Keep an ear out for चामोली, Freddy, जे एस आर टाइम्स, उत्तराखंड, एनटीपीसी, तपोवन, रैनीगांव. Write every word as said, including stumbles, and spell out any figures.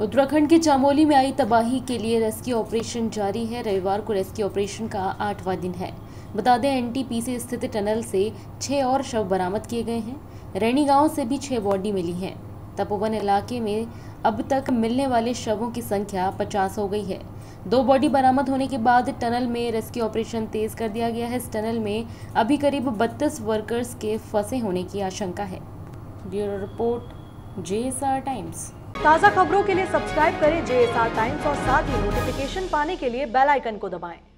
उत्तराखंड के चामोली में आई तबाही के लिए रेस्क्यू ऑपरेशन जारी है। रविवार को रेस्क्यू ऑपरेशन का आठवां दिन है। बता दें, एनटीपीसी स्थित टनल से छः और शव बरामद किए गए हैं। रैनीगांव से भी छः बॉडी मिली हैं। तपोवन इलाके में अब तक मिलने वाले शवों की संख्या पचास हो गई है। दो बॉडी बरामद होने के बाद टनल में रेस्क्यू ऑपरेशन तेज कर दिया गया है। इस टनल में अभी करीब बत्तीस वर्कर्स के फंसे होने की आशंका है। Bureau report, जे एस आर टाइम्स। ताज़ा खबरों के लिए सब्सक्राइब करें जे एस आर टाइम्स और साथ ही नोटिफिकेशन पाने के लिए बेल आइकन को दबाएं।